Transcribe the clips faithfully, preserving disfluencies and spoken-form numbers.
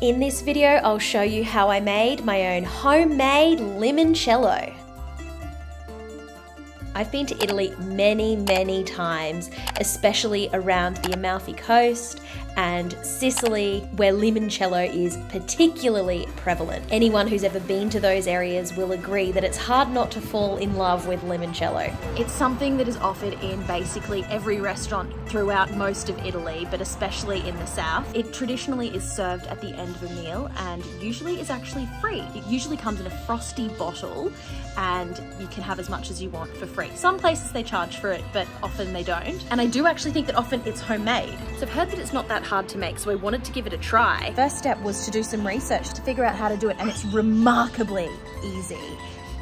In this video, I'll show you how I made my own homemade limoncello. I've been to Italy many, many times, especially around the Amalfi Coast and Sicily, where limoncello is particularly prevalent. Anyone who's ever been to those areas will agree that it's hard not to fall in love with limoncello. It's something that is offered in basically every restaurant throughout most of Italy, but especially in the south. It traditionally is served at the end of a meal and usually is actually free. It usually comes in a frosty bottle and you can have as much as you want for free. Some places they charge for it, but often they don't. And I do actually think that often it's homemade. So I've heard that it's not that hard to make, so I wanted to give it a try. First step was to do some research to figure out how to do it, and it's remarkably easy.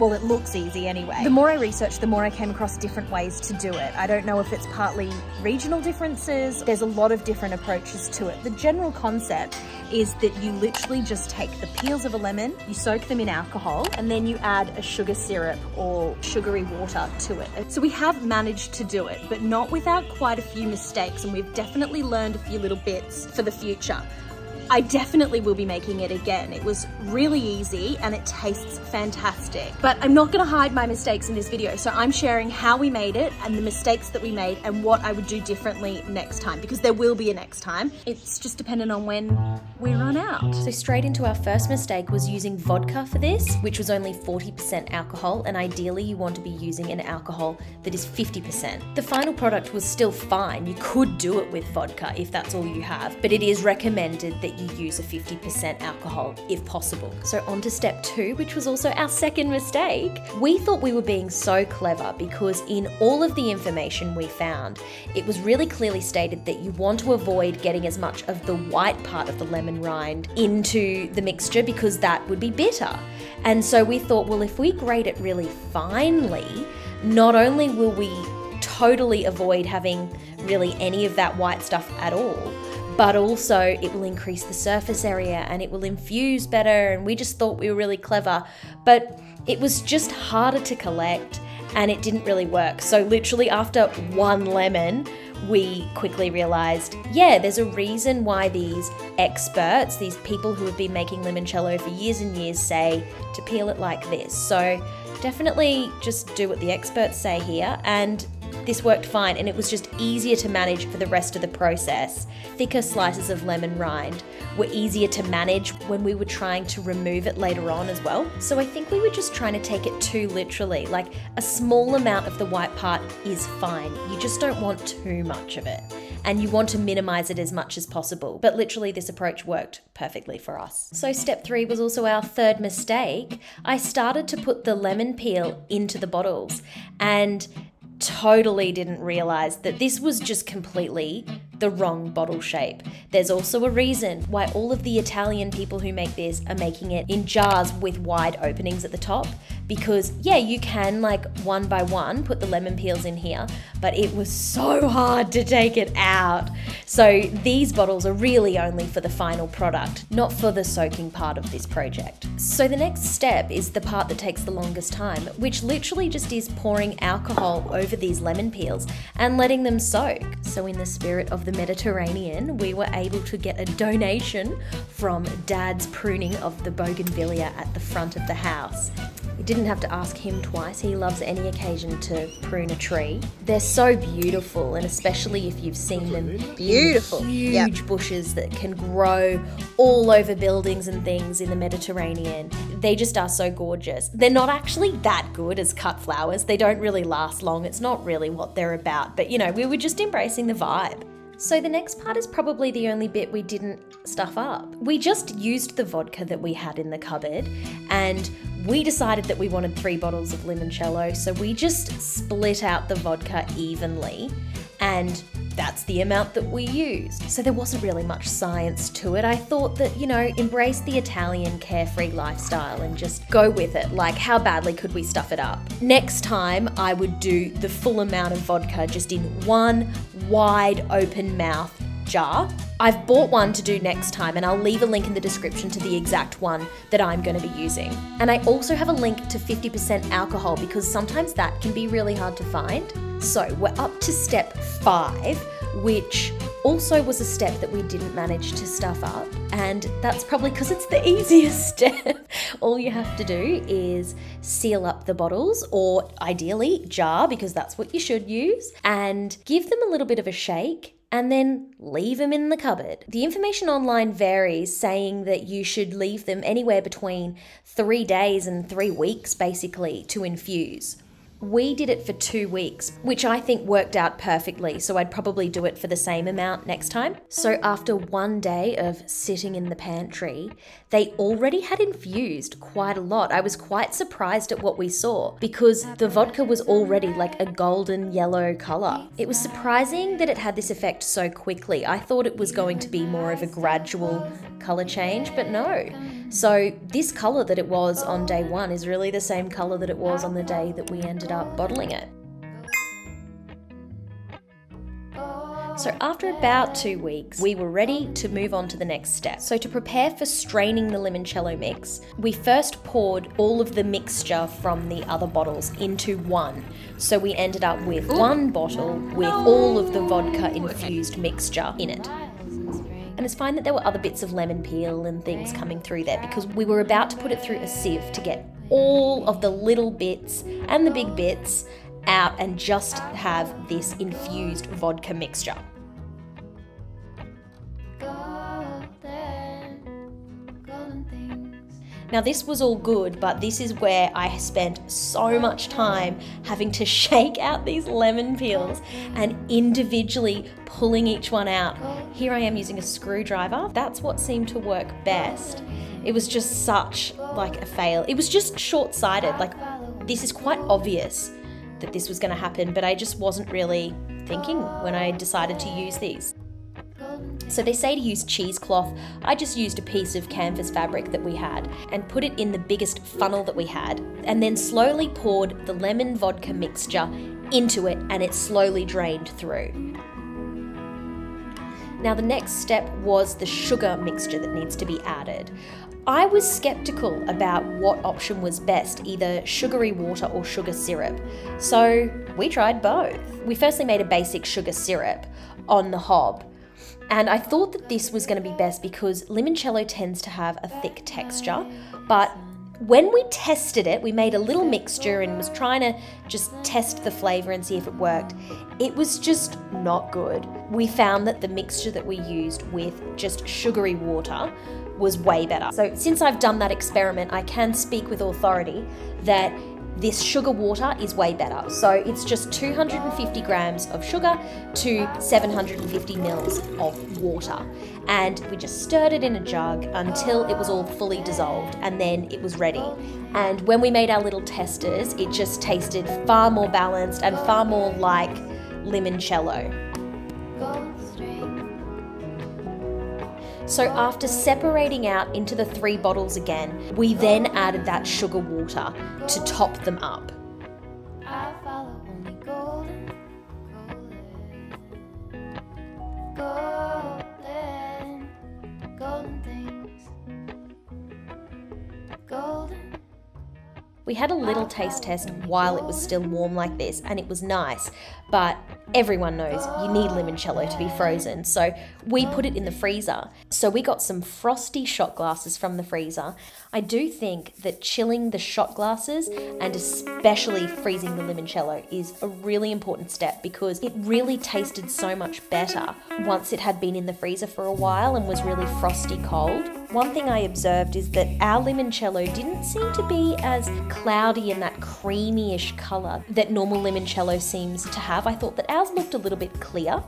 Well, it looks easy anyway. The more I researched, the more I came across different ways to do it. I don't know if it's partly regional differences. There's a lot of different approaches to it. The general concept is that you literally just take the peels of a lemon, you soak them in alcohol, and then you add a sugar syrup or sugary water to it. So we have managed to do it, but not without quite a few mistakes, and we've definitely learned a few little bits for the future. I definitely will be making it again. It was really easy and it tastes fantastic. But I'm not gonna hide my mistakes in this video, so I'm sharing how we made it and the mistakes that we made and what I would do differently next time, because there will be a next time. It's just dependent on when we run out. So straight into our first mistake was using vodka for this, which was only forty percent alcohol, and ideally you want to be using an alcohol that is fifty percent. The final product was still fine. You could do it with vodka if that's all you have, but it is recommended that you use a fifty percent alcohol if possible. So on to step two, which was also our second mistake. We thought we were being so clever because in all of the information we found, it was really clearly stated that you want to avoid getting as much of the white part of the lemon rind into the mixture because that would be bitter. And so we thought, well, if we grate it really finely, not only will we totally avoid having really any of that white stuff at all, but also it will increase the surface area and it will infuse better, and we just thought we were really clever, but it was just harder to collect and it didn't really work. So literally after one lemon, we quickly realized, yeah, there's a reason why these experts, these people who have been making limoncello for years and years say to peel it like this. So definitely just do what the experts say here, and this worked fine, and it was just easier to manage for the rest of the process. Thicker slices of lemon rind were easier to manage when we were trying to remove it later on as well. So I think we were just trying to take it too literally, like a small amount of the white part is fine. You just don't want too much of it, and you want to minimize it as much as possible. But literally this approach worked perfectly for us. So step three was also our third mistake. I started to put the lemon peel into the bottles and totally didn't realize that this was just completely the wrong bottle shape. There's also a reason why all of the Italian people who make this are making it in jars with wide openings at the top, because yeah, you can like one by one put the lemon peels in here, but it was so hard to take it out. So these bottles are really only for the final product, not for the soaking part of this project. So the next step is the part that takes the longest time, which literally just is pouring alcohol over these lemon peels and letting them soak. So in the spirit of the Mediterranean, we were able to get a donation from Dad's pruning of the bougainvillea at the front of the house. You didn't have to ask him twice. He loves any occasion to prune a tree. They're so beautiful, and especially if you've seen them, beautiful huge yep. bushes that can grow all over buildings and things in the Mediterranean. They just are so gorgeous. They're not actually that good as cut flowers. They don't really last long. It's not really what they're about, but you know, we were just embracing the vibe. So the next part is probably the only bit we didn't stuff up. We just used the vodka that we had in the cupboard, and we decided that we wanted three bottles of limoncello, so we just split out the vodka evenly, and that's the amount that we used. So there wasn't really much science to it. I thought that, you know, embrace the Italian carefree lifestyle and just go with it. Like, how badly could we stuff it up? Next time I would do the full amount of vodka just in one wide open mouth jar. I've bought one to do next time, and I'll leave a link in the description to the exact one that I'm going to be using. And I also have a link to fifty percent alcohol because sometimes that can be really hard to find. So we're up to step five, which also was a step that we didn't manage to stuff up, and that's probably because it's the easiest step. All you have to do is seal up the bottles, or ideally jar, because that's what you should use, and give them a little bit of a shake, and then leave them in the cupboard. The information online varies, saying that you should leave them anywhere between three days and three weeks basically to infuse. We did it for two weeks, which I think worked out perfectly, so I'd probably do it for the same amount next time. So after one day of sitting in the pantry, they already had infused quite a lot. I was quite surprised at what we saw, because the vodka was already like a golden yellow colour. It was surprising that it had this effect so quickly. I thought it was going to be more of a gradual colour change, but no. So this colour that it was on day one is really the same colour that it was on the day that we ended up bottling it. So after about two weeks, we were ready to move on to the next step. So to prepare for straining the limoncello mix, we first poured all of the mixture from the other bottles into one. So we ended up with one bottle with all of the vodka infused mixture in it. And it's fine that there were other bits of lemon peel and things coming through there, because we were about to put it through a sieve to get all of the little bits and the big bits out and just have this infused vodka mixture. Now this was all good, but this is where I spent so much time having to shake out these lemon peels and individually pulling each one out. Here I am using a screwdriver. That's what seemed to work best. It was just such like a fail. It was just short-sighted. Like, this is quite obvious that this was going to happen, but I just wasn't really thinking when I decided to use these. So they say to use cheesecloth. I just used a piece of canvas fabric that we had and put it in the biggest funnel that we had, and then slowly poured the lemon vodka mixture into it, and it slowly drained through. Now the next step was the sugar mixture that needs to be added. I was skeptical about what option was best, either sugary water or sugar syrup, so we tried both. We firstly made a basic sugar syrup on the hob, and I thought that this was going to be best because limoncello tends to have a thick texture, but when we tested it, we made a little mixture and was trying to just test the flavour and see if it worked. It was just not good. We found that the mixture that we used with just sugary water was way better. So since I've done that experiment, I can speak with authority that this sugar water is way better. So it's just two hundred fifty grams of sugar to seven hundred fifty mils of water. And we just stirred it in a jug until it was all fully dissolved, and then it was ready. And when we made our little testers, it just tasted far more balanced and far more like limoncello. So after separating out into the three bottles again, we then added that sugar water to top them up. We had a little taste test while it was still warm like this, and it was nice, but everyone knows you need limoncello to be frozen, so we put it in the freezer. So we got some frosty shot glasses from the freezer. I do think that chilling the shot glasses and especially freezing the limoncello is a really important step, because it really tasted so much better once it had been in the freezer for a while and was really frosty cold. One thing I observed is that our limoncello didn't seem to be as cloudy and that creamy-ish colour that normal limoncello seems to have. I thought that ours looked a little bit clear,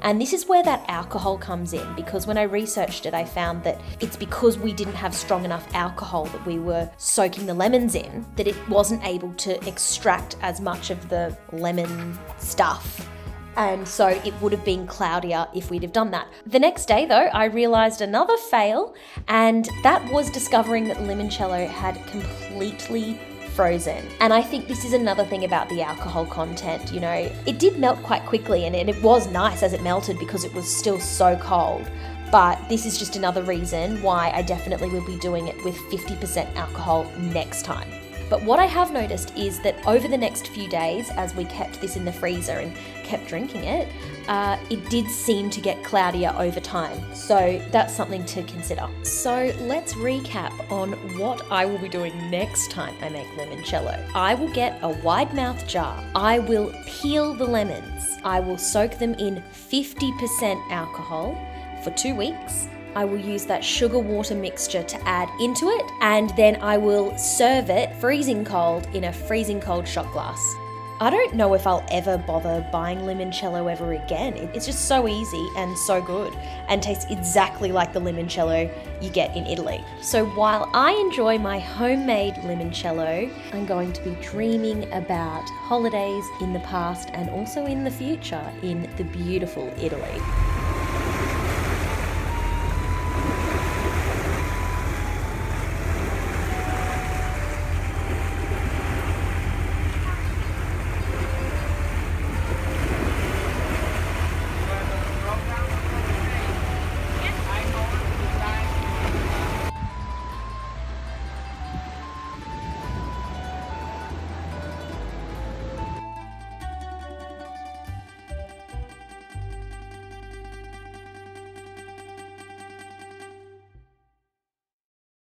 and this is where that alcohol comes in, because when I researched it I found that it's because we didn't have strong enough alcohol that we were soaking the lemons in that it wasn't able to extract as much of the lemon stuff. And so it would have been cloudier if we'd have done that. The next day though, I realised another fail, and that was discovering that limoncello had completely frozen. And I think this is another thing about the alcohol content, you know, it did melt quite quickly, and it was nice as it melted because it was still so cold. But this is just another reason why I definitely will be doing it with fifty percent alcohol next time. But what I have noticed is that over the next few days, as we kept this in the freezer and kept drinking it, uh, it did seem to get cloudier over time. So that's something to consider. So let's recap on what I will be doing next time I make limoncello. I will get a wide mouth jar. I will peel the lemons. I will soak them in fifty percent alcohol for two weeks. I will use that sugar water mixture to add into it, and then I will serve it freezing cold in a freezing cold shot glass. I don't know if I'll ever bother buying limoncello ever again. It's just so easy and so good, and tastes exactly like the limoncello you get in Italy. So while I enjoy my homemade limoncello, I'm going to be dreaming about holidays in the past and also in the future in the beautiful Italy.